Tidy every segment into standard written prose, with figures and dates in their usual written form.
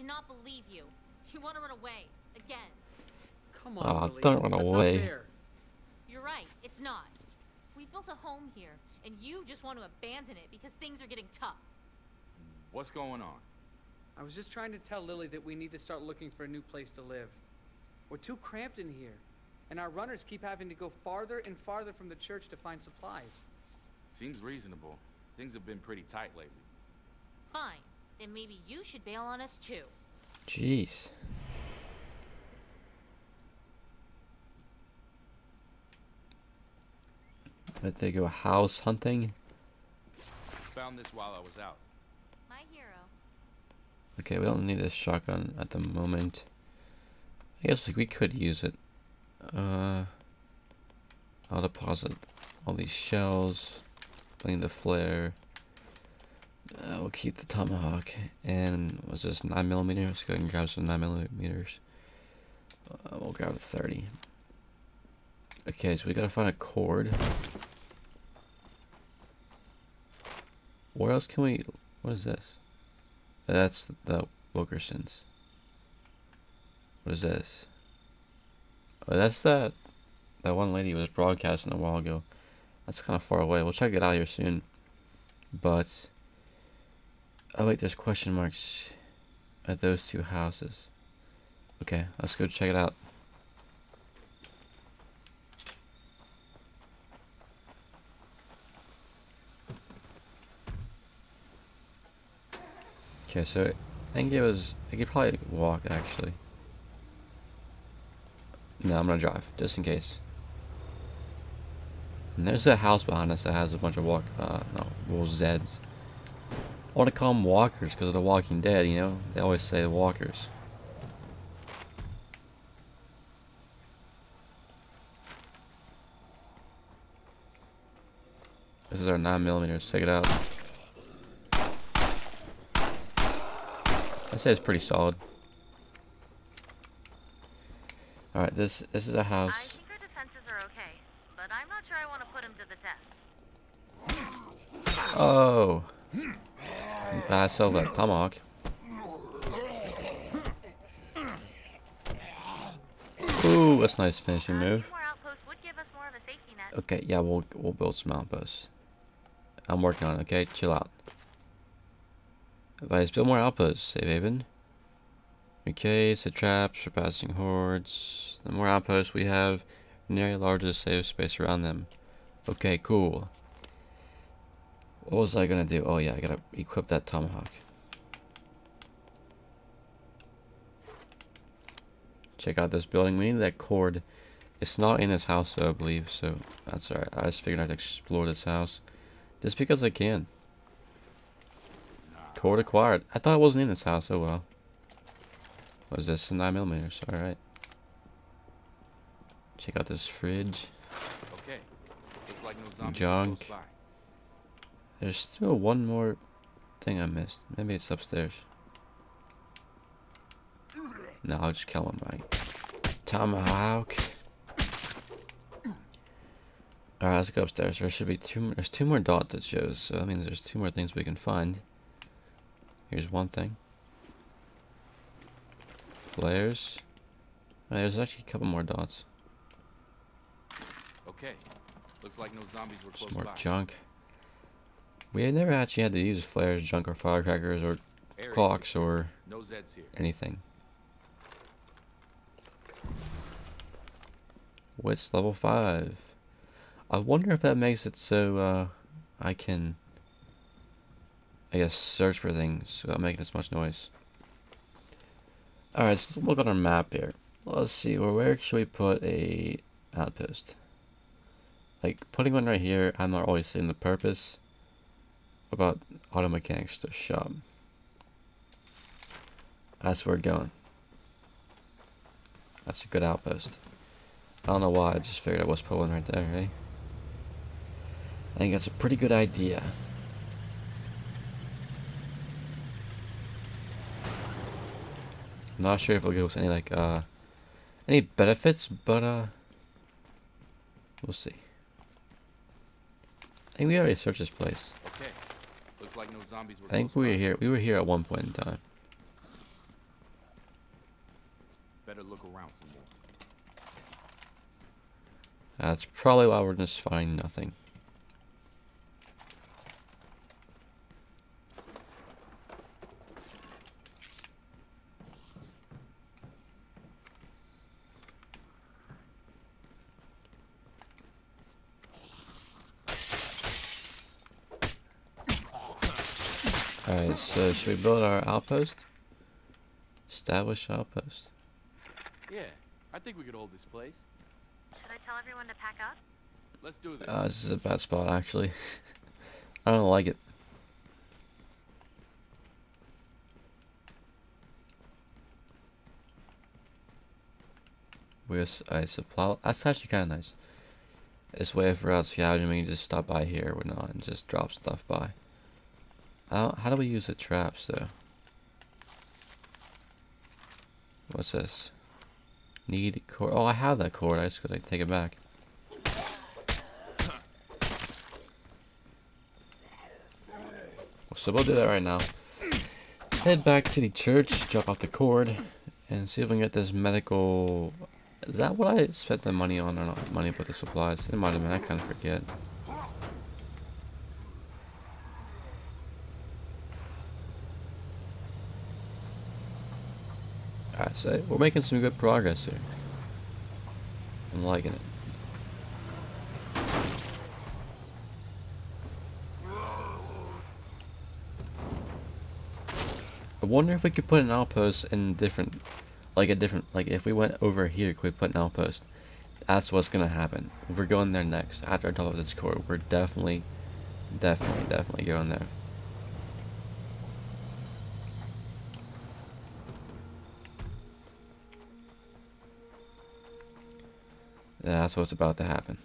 cannot believe you. You want to run away again. Come on. Oh, don't run away. You're right. It's not. We built a home here, and you just want to abandon it because things are getting tough. What's going on? I was just trying to tell Lily that we need to start looking for a new place to live. We're too cramped in here, and our runners keep having to go farther and farther from the church to find supplies. Seems reasonable. Things have been pretty tight lately. Fine. Then maybe you should bail on us too. Jeez. Let they go house hunting. Found this while I was out. My hero. Okay, we don't need this shotgun at the moment. I guess we could use it. I'll deposit all these shells, playing the flare. We'll keep the tomahawk, and was this 9mm? Let's go ahead and grab some 9mm. We'll grab 30. Okay, so we gotta find a cord. Where else can we? What is this? That's the Wilkersons. What is this? Oh, that's that one lady was broadcasting a while ago. That's kind of far away. We'll check it out here soon. But oh wait, there's question marks at those two houses. Okay, let's go check it out. Okay, so I think it was, I could probably walk actually. No, I'm gonna drive, just in case. And there's a house behind us that has a bunch of Zeds. I want to call them walkers because of The Walking Dead, you know? They always say the walkers. This is our 9mm, check it out. I'd say it's pretty solid. Alright, this is a house. I think our defenses are okay, but I'm not sure I want to put him to the test. Oh. I sell that tomahawk. Ooh, that's a nice finishing move. Okay, yeah, we'll build some outposts. I'm working on it, okay? Chill out. If I just build more outposts, save haven. Okay, so traps, surpassing hordes. The more outposts we have, the near largest safe space around them. Okay, cool. What was I gonna do? Oh yeah, I gotta equip that tomahawk. Check out this building. We need that cord. It's not in this house though, I believe, so that's alright. I just figured I'd explore this house. Just because I can. Cord acquired. I thought it wasn't in this house, oh well. What is this? 9mm, alright. Check out this fridge. Okay. Looks like no zombie junk. There's still one more thing I missed. Maybe it's upstairs. No, I'll just kill him by tomahawk. Alright, let's go upstairs. There should be there's two more dots that shows, so that means there's two more things we can find. Here's one thing. Flares. Oh, there's actually a couple more dots. Okay. Looks like no zombies were close by. Some more junk. We never actually had to use flares, junk, or firecrackers, or clocks, or anything. Wits level 5. I wonder if that makes it so I can, I guess, search for things without making as much noise. Alright, so let's look on our map here. Let's see, where should we put a outpost? Like, putting one right here, I'm not always seeing the purpose. About auto mechanics to shop. That's where we're going. That's a good outpost. I don't know why, I just figured I was put one right there, eh? I think that's a pretty good idea. I'm not sure if it'll give us any like any benefits, but we'll see. I think we already searched this place. Okay. Looks like no zombies were I think we were here at one point in time. better look around some more. That's probably why we're just finding nothing. Alright, so should we build our outpost? Establish outpost. Yeah, I think we could hold this place. Should I tell everyone to pack up? Let's do this. This is a bad spot, actually. I don't like it. Where's a supply? That's actually kind of nice. This way if we're out scavenging, we can just stop by here or not and just drop stuff by. How do we use the traps though? What's this? Need cord. Oh, I have that cord. I just gotta take it back. So we'll do that right now. Head back to the church, drop off the cord, and see if we can get this medical. Is that what I spent the money on or not? Money with the supplies? It might have been. I kind of forget. Alright, so we're making some good progress here. I'm liking it. I wonder if we could put an outpost in different, like if we went over here, could we put an outpost? That's what's gonna happen. We're going there next. After I top of this core, we're definitely going there. That's what's about to happen.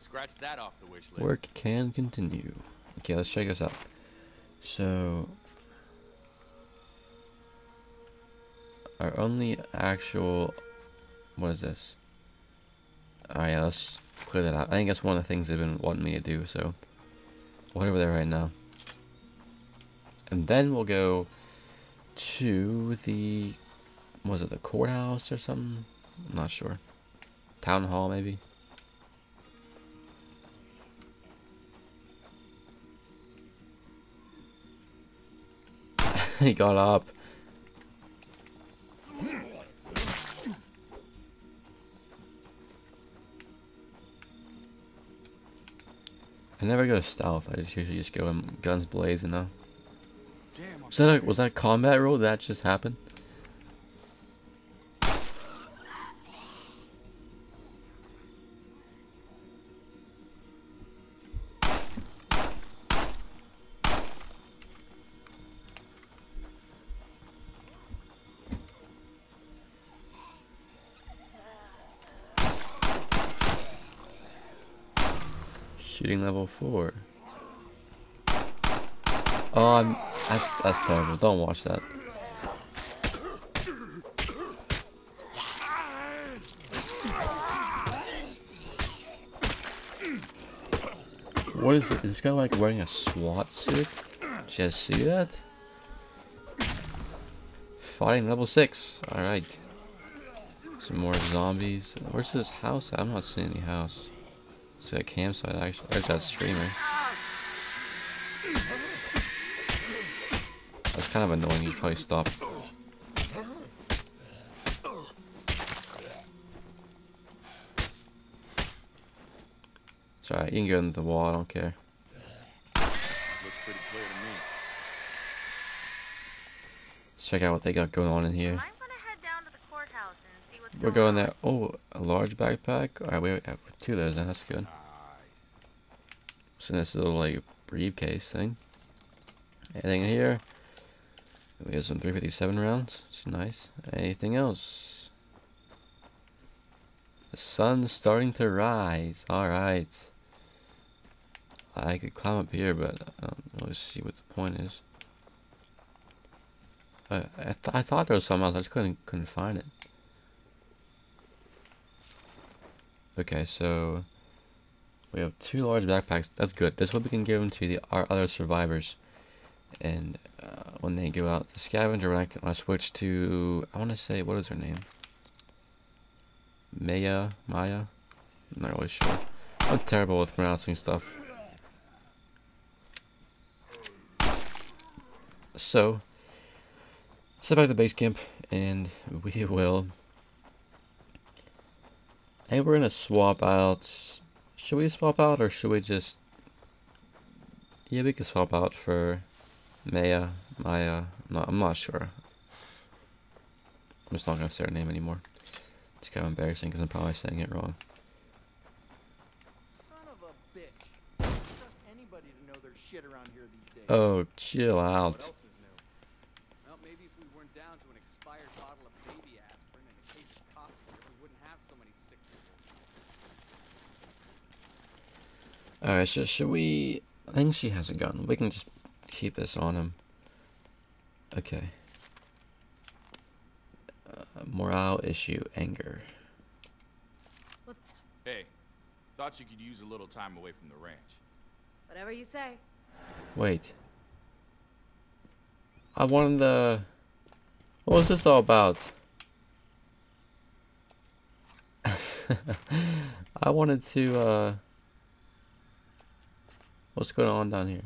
Scratch that off the wish list. Work can continue. Okay, let's check this out. So, our only actual, what is this? Alright, yeah, let's clear that out. I think that's one of the things they've been wanting me to do, so we're over there right now. And then we'll go to the, was it the courthouse or something? I'm not sure. Town hall maybe. He got up. I never go stealth. I just usually just go in guns blazing though. Was that a combat roll? Did that just happened? Shooting level 4. Oh, that's terrible. Don't watch that. What is it? Is this guy like wearing a SWAT suit? Did you see that? Fighting level 6. Alright. Some more zombies. Where's this house? I'm not seeing any house. It's a campsite actually. There's that streamer. That's kind of annoying, you probably stop. It's alright, you can go into the wall, I don't care. Looks pretty clear to me. Let's check out what they got going on in here. I'm gonna head down to the courthouse and see what's going on. We're going there. Oh, a large backpack? Alright, we have 2 of those then, that's good. Nice. So this little like briefcase thing. Anything here? We have some 357 rounds. It's nice. Anything else? The sun's starting to rise. Alright. I could climb up here, but I don't really see what the point is. I thought there was something else. I just couldn't find it. Okay, so we have 2 large backpacks. That's good. This one we can give them to our other survivors. And when they go out the scavenger, when I switch to, I want to say, what is her name? Maya? I'm not really sure. I'm terrible with pronouncing stuff. So, set back to base camp, and we will. And we're gonna swap out. Should we swap out, or should we just? Yeah, we can swap out for Maya. No, I'm not sure. I'm just not gonna say her name anymore. It's kind of embarrassing because I'm probably saying it wrong. Son of a bitch! Don't trust anybody to know their shit around here these days. Oh, chill out. Alright, so should we... I think she has a gun. We can just keep this on him. Okay. Morale issue, anger. Hey, thought you could use a little time away from the ranch. Whatever you say. Wait. I wanted the... What was this all about? I wanted to, What's going on down here?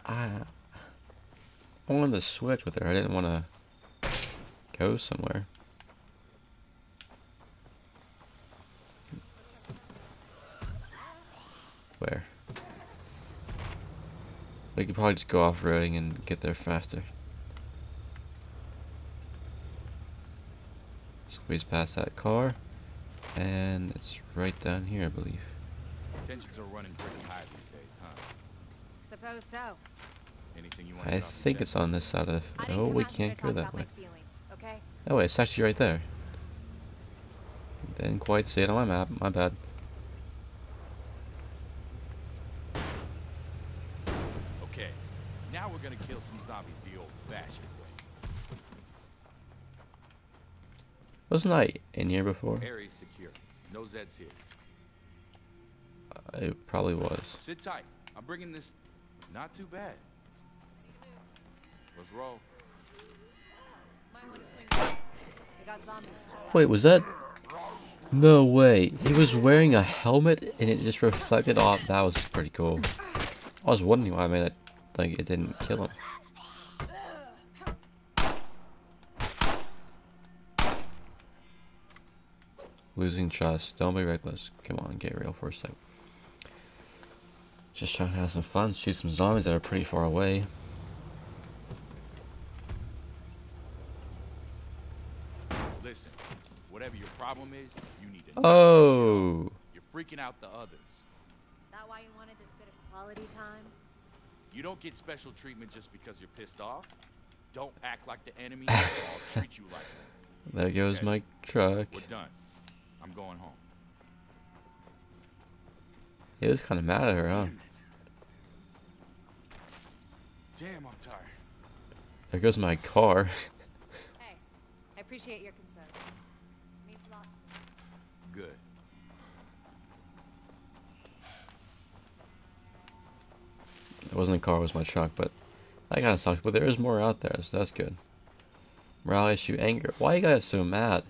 I wanted to switch with her. I didn't want to go somewhere. Where? We could probably just go off-roading and get there faster. Squeeze past that car, and it's right down here, I believe. Tensions are running pretty high these days, huh? Suppose so. Anything you want to I think it's on this side of the... Oh, we can't go that way. Feelings, okay? Oh, wait, it's actually right there. Didn't quite see it on my map. My bad. Okay, now we're gonna kill some zombies the old-fashioned way. Wasn't I in here before? Area secure. No Zeds here. It probably was. Sit tight. I'm bringing this. Not too bad. Let's roll. Wait, was that? No way. He was wearing a helmet and it just reflected off. That was pretty cool. I was wondering why I made it. Like it didn't kill him. Losing trust. Don't be reckless. Come on, get real for a second. Just trying to have some fun, shoot some zombies that are pretty far away. Listen, whatever your problem is, you need to... Oh! You're freaking out the others. That why you wanted this bit of quality time? You don't get special treatment just because you're pissed off. Don't act like the enemy. I'll treat you like that. There goes okay. My truck. We're done. I'm going home. He was kind of mad at her, huh? Damn, I'm tired. There goes my car. Hey, I appreciate your concern. It means a lot to me. Good. It wasn't a car, it was my truck, but that kind of sucks. But there is more out there, so that's good. Morale issue, anger. Why are you guys so mad?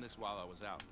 This while I was out.